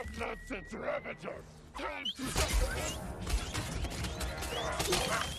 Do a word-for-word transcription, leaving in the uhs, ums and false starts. Ablass its ravager! Time to...